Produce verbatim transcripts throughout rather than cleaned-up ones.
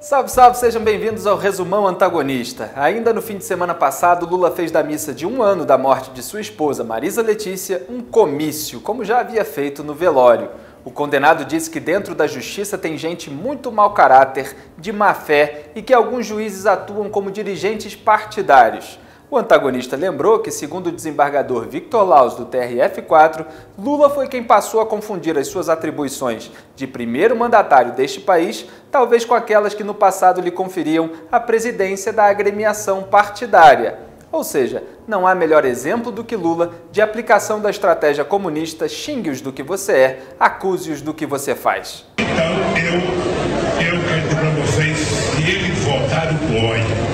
Salve, salve! Sejam bem-vindos ao Resumão Antagonista. Ainda no fim de semana passado, Lula fez da missa de um ano da morte de sua esposa, Marisa Letícia, um comício, como já havia feito no velório. O condenado disse que dentro da justiça tem gente muito mau caráter, de má fé e que alguns juízes atuam como dirigentes partidários. O antagonista lembrou que, segundo o desembargador Victor Laus, do T R F quatro, Lula foi quem passou a confundir as suas atribuições de primeiro mandatário deste país, talvez com aquelas que no passado lhe conferiam a presidência da agremiação partidária. Ou seja, não há melhor exemplo do que Lula de aplicação da estratégia comunista xingue-os do que você é, acuse-os do que você faz. Então, eu, eu quero dizer para vocês, se eles votaram com ódio,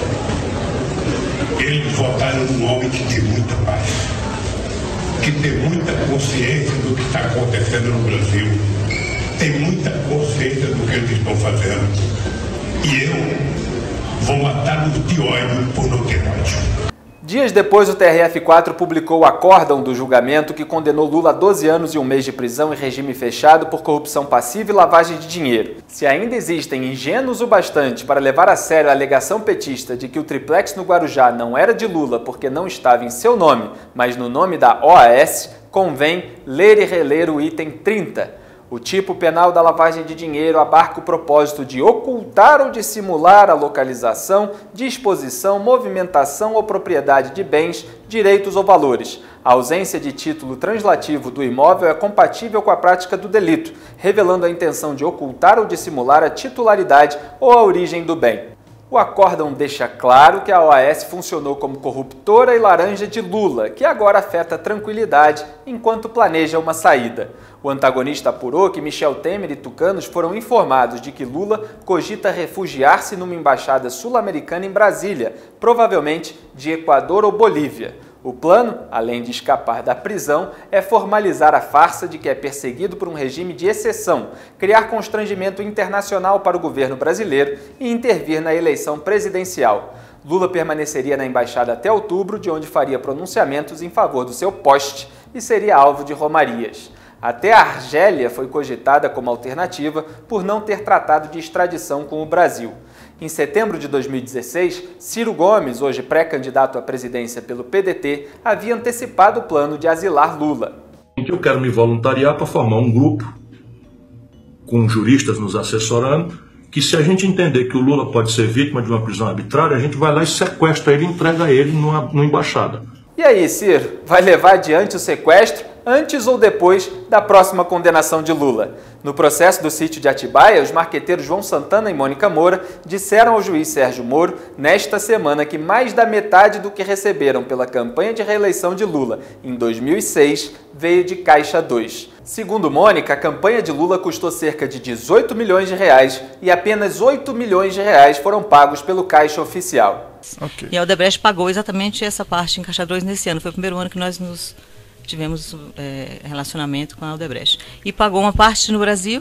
eles votaram num homem que tem muita paz, que tem muita consciência do que está acontecendo no Brasil, tem muita consciência do que eles estão fazendo. E eu vou matá-los de ódio por não ter ódio. Dias depois, o T R F quatro publicou o acórdão do julgamento que condenou Lula a doze anos e um mês de prisão em regime fechado por corrupção passiva e lavagem de dinheiro. Se ainda existem ingênuos o bastante para levar a sério a alegação petista de que o triplex no Guarujá não era de Lula porque não estava em seu nome, mas no nome da O A S, convém ler e reler o item trinta. O tipo penal da lavagem de dinheiro abarca o propósito de ocultar ou dissimular a localização, disposição, movimentação ou propriedade de bens, direitos ou valores. A ausência de título translativo do imóvel é compatível com a prática do delito, revelando a intenção de ocultar ou dissimular a titularidade ou a origem do bem. O acórdão deixa claro que a O A S funcionou como corruptora e laranja de Lula, que agora afeta a tranquilidade enquanto planeja uma saída. O antagonista apurou que Michel Temer e tucanos foram informados de que Lula cogita refugiar-se numa embaixada sul-americana em Brasília, provavelmente de Equador ou Bolívia. O plano, além de escapar da prisão, é formalizar a farsa de que é perseguido por um regime de exceção, criar constrangimento internacional para o governo brasileiro e intervir na eleição presidencial. Lula permaneceria na embaixada até outubro, de onde faria pronunciamentos em favor do seu poste e seria alvo de romarias. Até a Argélia foi cogitada como alternativa por não ter tratado de extradição com o Brasil. Em setembro de dois mil e dezesseis, Ciro Gomes, hoje pré-candidato à presidência pelo P D T, havia antecipado o plano de asilar Lula. Eu quero me voluntariar para formar um grupo, com juristas nos assessorando, que se a gente entender que o Lula pode ser vítima de uma prisão arbitrária, a gente vai lá e sequestra ele e entrega ele numa, numa embaixada. E aí, Ciro, vai levar adiante o sequestro antes ou depois da próxima condenação de Lula? No processo do sítio de Atibaia, os marqueteiros João Santana e Mônica Moura disseram ao juiz Sérgio Moro nesta semana que mais da metade do que receberam pela campanha de reeleição de Lula em dois mil e seis veio de Caixa dois. Segundo Mônica, a campanha de Lula custou cerca de dezoito milhões de reais e apenas oito milhões de reais foram pagos pelo Caixa Oficial. Okay. E a Odebrecht pagou exatamente essa parte em Caixa dois nesse ano. Foi o primeiro ano que nós nos... tivemos é, relacionamento com a Odebrecht. E pagou uma parte no Brasil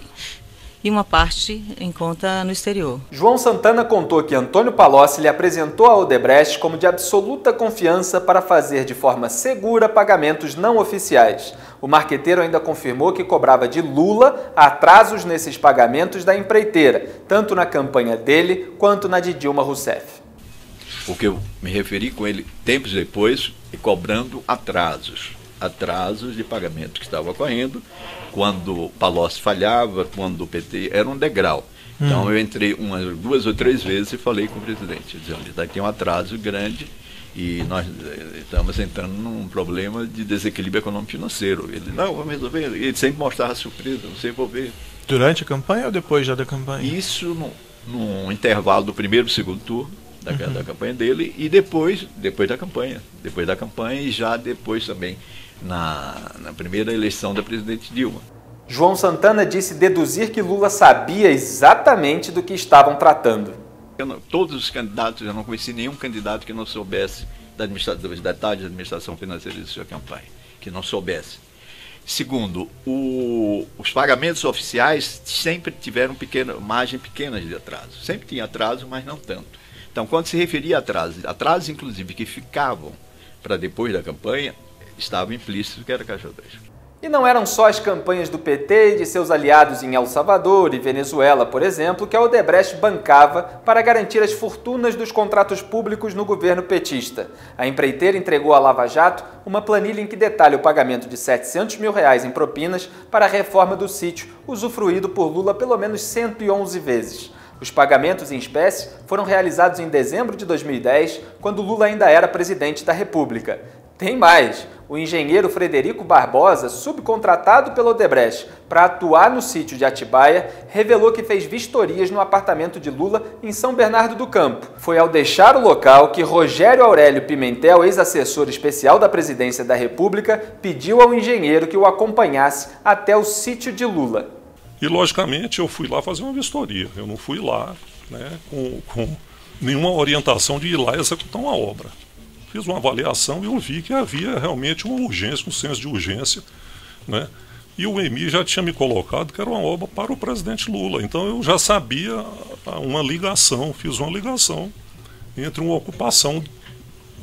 e uma parte em conta no exterior. João Santana contou que Antônio Palocci lhe apresentou a Odebrecht como de absoluta confiança para fazer de forma segura pagamentos não oficiais. O marqueteiro ainda confirmou que cobrava de Lula atrasos nesses pagamentos da empreiteira, tanto na campanha dele quanto na de Dilma Rousseff. Porque eu me referi com ele tempos depois e cobrando atrasos. atrasos de pagamento que estava ocorrendo, quando o Palocci falhava, quando o P T era um degrau. Hum. Então eu entrei umas duas ou três vezes e falei com o presidente, dizendo, olha, tem um atraso grande e nós estamos entrando num problema de desequilíbrio econômico-financeiro. Ele, não, vamos resolver. Ele sempre mostrava surpresa, não sei, vou ver. Durante a campanha ou depois já da campanha? Isso num intervalo do primeiro e do segundo turno. Da, uhum. da campanha dele e depois, depois da campanha. Depois da campanha e já depois também na, na primeira eleição da presidente Dilma. João Santana disse deduzir que Lula sabia exatamente do que estavam tratando. Eu não, todos os candidatos, eu não conheci nenhum candidato que não soubesse da administração, detalhes da administração financeira de sua campanha, que não soubesse. Segundo, o, os pagamentos oficiais sempre tiveram pequena, margem pequena de atraso. Sempre tinha atraso, mas não tanto. Então, quando se referia a atrasos, atrasos inclusive que ficavam para depois da campanha, estava implícito que era Caixa dois. E não eram só as campanhas do P T e de seus aliados em El Salvador e Venezuela, por exemplo, que a Odebrecht bancava para garantir as fortunas dos contratos públicos no governo petista. A empreiteira entregou à Lava Jato uma planilha em que detalha o pagamento de setecentos mil reais em propinas para a reforma do sítio, usufruído por Lula pelo menos cento e onze vezes. Os pagamentos em espécie foram realizados em dezembro de dois mil e dez, quando Lula ainda era presidente da República. Tem mais! O engenheiro Frederico Barbosa, subcontratado pela Odebrecht para atuar no sítio de Atibaia, revelou que fez vistorias no apartamento de Lula em São Bernardo do Campo. Foi ao deixar o local que Rogério Aurélio Pimentel, ex-assessor especial da Presidência da República, pediu ao engenheiro que o acompanhasse até o sítio de Lula. E, logicamente, eu fui lá fazer uma vistoria. Eu não fui lá, né, com, com nenhuma orientação de ir lá executar uma obra. Fiz uma avaliação e eu vi que havia realmente uma urgência, um senso de urgência, né? E o E M I já tinha me colocado que era uma obra para o presidente Lula. Então eu já sabia uma ligação, fiz uma ligação entre uma ocupação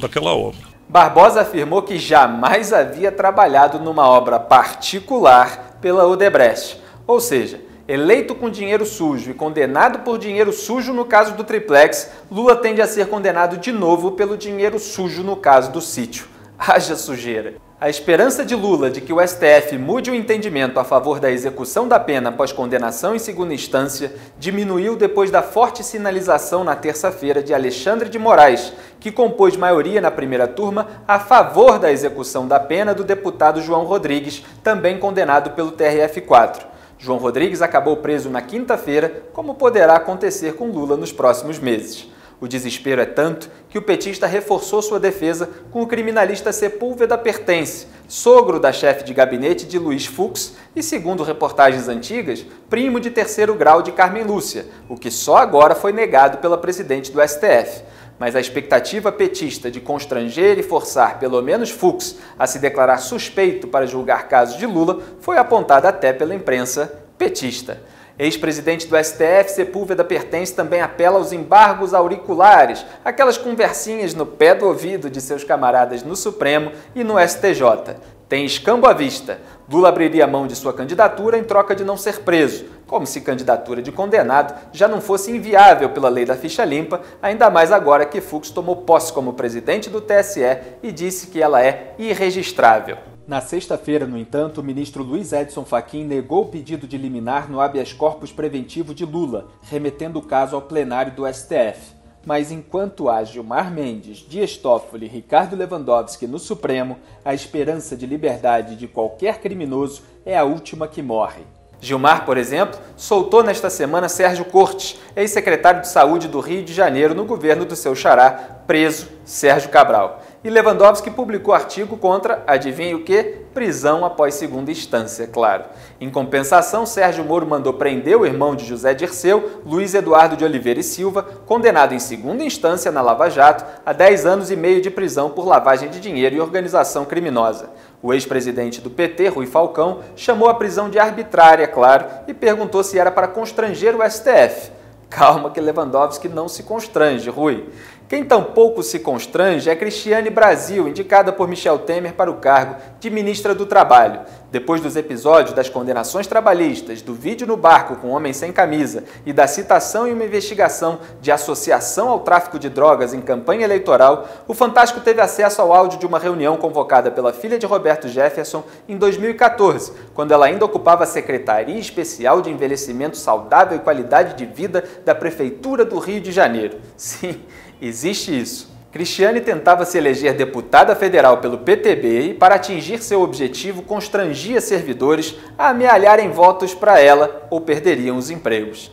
daquela obra. Barbosa afirmou que jamais havia trabalhado numa obra particular pela Odebrecht, ou seja, eleito com dinheiro sujo e condenado por dinheiro sujo no caso do triplex, Lula tende a ser condenado de novo pelo dinheiro sujo no caso do sítio. Haja sujeira! A esperança de Lula de que o S T F mude o entendimento a favor da execução da pena após condenação em segunda instância diminuiu depois da forte sinalização na terça-feira de Alexandre de Moraes, que compôs maioria na primeira turma a favor da execução da pena do deputado João Rodrigues, também condenado pelo T R F quatro. João Rodrigues acabou preso na quinta-feira, como poderá acontecer com Lula nos próximos meses. O desespero é tanto que o petista reforçou sua defesa com o criminalista Sepúlveda Pertence, sogro da chefe de gabinete de Luiz Fux e, segundo reportagens antigas, primo de terceiro grau de Carmen Lúcia, o que só agora foi negado pela presidente do S T F. Mas a expectativa petista de constranger e forçar pelo menos Fux a se declarar suspeito para julgar casos de Lula foi apontada até pela imprensa petista. Ex-presidente do S T F, Sepúlveda Pertence também apela aos embargos auriculares, aquelas conversinhas no pé do ouvido de seus camaradas no Supremo e no S T J. Tem escambo à vista. Lula abriria mão de sua candidatura em troca de não ser preso, como se candidatura de condenado já não fosse inviável pela lei da ficha limpa, ainda mais agora que Fux tomou posse como presidente do T S E e disse que ela é irregistrável. Na sexta-feira, no entanto, o ministro Luiz Edson Fachin negou o pedido de liminar no habeas corpus preventivo de Lula, remetendo o caso ao plenário do S T F. Mas enquanto há Gilmar Mendes, Dias Toffoli e Ricardo Lewandowski no Supremo, a esperança de liberdade de qualquer criminoso é a última que morre. Gilmar, por exemplo, soltou nesta semana Sérgio Cortes, ex-secretário de Saúde do Rio de Janeiro no governo do seu xará, preso Sérgio Cabral. E Lewandowski publicou artigo contra, adivinha o quê? Prisão após segunda instância, claro. Em compensação, Sérgio Moro mandou prender o irmão de José Dirceu, Luiz Eduardo de Oliveira e Silva, condenado em segunda instância na Lava Jato a dez anos e meio de prisão por lavagem de dinheiro e organização criminosa. O ex-presidente do P T, Rui Falcão, chamou a prisão de arbitrária, claro, e perguntou se era para constranger o S T F. Calma que Lewandowski não se constrange, Rui. Quem tampouco se constrange é Cristiane Brasil, indicada por Michel Temer para o cargo de ministra do Trabalho. Depois dos episódios das condenações trabalhistas, do vídeo no barco com homem sem camisa e da citação em uma investigação de associação ao tráfico de drogas em campanha eleitoral, o Fantástico teve acesso ao áudio de uma reunião convocada pela filha de Roberto Jefferson em dois mil e quatorze, quando ela ainda ocupava a Secretaria Especial de Envelhecimento Saudável e Qualidade de Vida da Prefeitura do Rio de Janeiro. Sim, existe isso. Cristiane tentava se eleger deputada federal pelo P T B e, para atingir seu objetivo, constrangia servidores a amealharem votos para ela ou perderiam os empregos.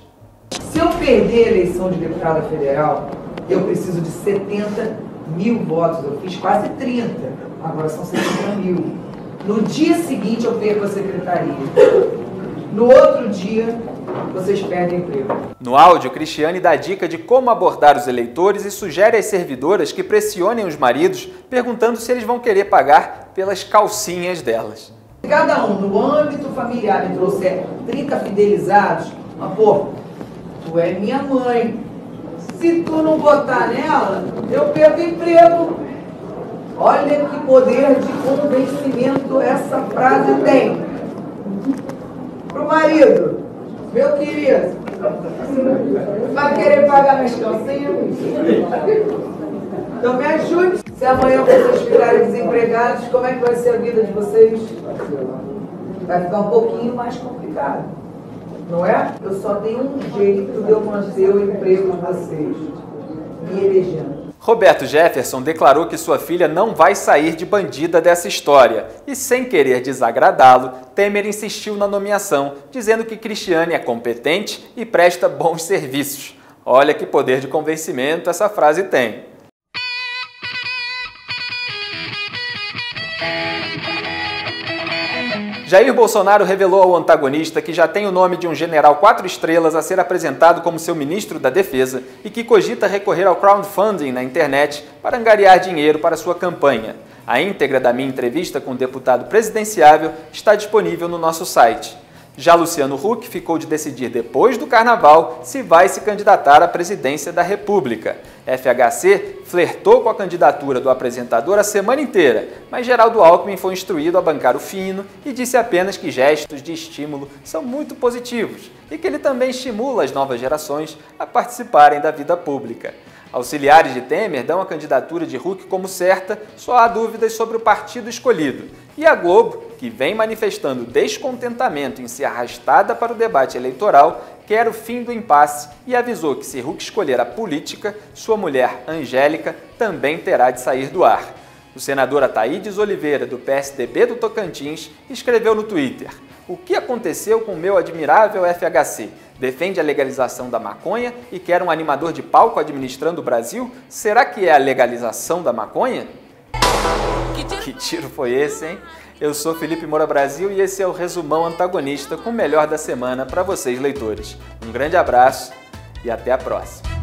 Se eu perder a eleição de deputada federal, eu preciso de setenta mil votos. Eu fiz quase trinta, agora são setenta mil. No dia seguinte eu perco a secretaria. No outro dia, vocês perdem emprego. No áudio, Cristiane dá dica de como abordar os eleitores e sugere às servidoras que pressionem os maridos, perguntando se eles vão querer pagar pelas calcinhas delas. Cada um, no âmbito familiar, me trouxer trinta fidelizados, mas pô, tu é minha mãe. Se tu não botar nela, eu perco emprego. Olha que poder de convencimento essa frase tem. Para o marido, meu querido, vai querer pagar minhas calcinhas? Então me ajude. Se amanhã vocês ficarem desempregados, como é que vai ser a vida de vocês? Vai ficar um pouquinho mais complicado, não é? Eu só tenho um jeito de eu manter o emprego de vocês, me elegendo. Roberto Jefferson declarou que sua filha não vai sair de bandida dessa história e, sem querer desagradá-lo, Temer insistiu na nomeação, dizendo que Cristiane é competente e presta bons serviços. Olha que poder de convencimento essa frase tem. Jair Bolsonaro revelou ao Antagonista que já tem o nome de um general quatro estrelas a ser apresentado como seu ministro da Defesa e que cogita recorrer ao crowdfunding na internet para angariar dinheiro para sua campanha. A íntegra da minha entrevista com o deputado presidenciável está disponível no nosso site. Já Luciano Huck ficou de decidir depois do Carnaval se vai se candidatar à presidência da República. F H C flertou com a candidatura do apresentador a semana inteira, mas Geraldo Alckmin foi instruído a bancar o fino e disse apenas que gestos de estímulo são muito positivos e que ele também estimula as novas gerações a participarem da vida pública. Auxiliares de Temer dão a candidatura de Huck como certa, só há dúvidas sobre o partido escolhido. E a Globo, que vem manifestando descontentamento em ser arrastada para o debate eleitoral, quer o fim do impasse e avisou que se Huck escolher a política, sua mulher, Angélica, também terá de sair do ar. O senador Ataídes Oliveira, do P S D B do Tocantins, escreveu no Twitter: "O que aconteceu com o meu admirável F H C? Defende a legalização da maconha e quer um animador de palco administrando o Brasil? Será que é a legalização da maconha?" Que tiro, que tiro foi esse, hein? Eu sou Felipe Moura Brasil e esse é o Resumão Antagonista com o melhor da semana para vocês, leitores. Um grande abraço e até a próxima.